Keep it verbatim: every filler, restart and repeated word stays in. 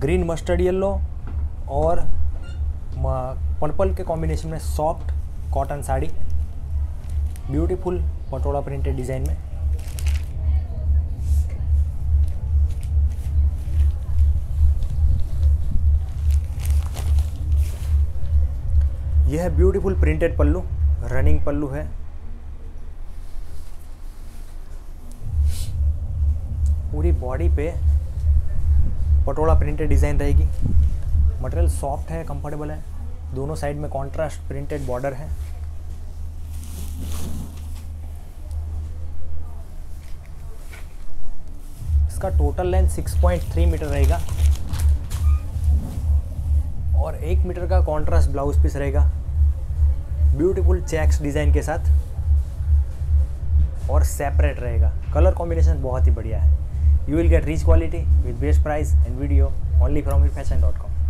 Green mustard yellow और purple के combination में soft cotton sari, beautiful Patola printed design में। यह है beautiful printed pallu, running pallu है। पूरी बॉडी पे पटोला प्रिंटेड डिज़ाइन रहेगी। मटेरियल सॉफ्ट है, कंफर्टेबल है। दोनों साइड में कॉन्ट्रास्ट प्रिंटेड बॉर्डर है। इसका total length six point three metre रहेगा और एक मीटर का कॉन्ट्रास्ट ब्लाउज पीस रहेगा, ब्यूटीफुल चेक्स डिज़ाइन के साथ और सेपरेट रहेगा। कलर कॉम्बिनेशन बहुत ही बढ़िया है। You will get rich quality with best price and video only from here fashion dot com.